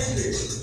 century.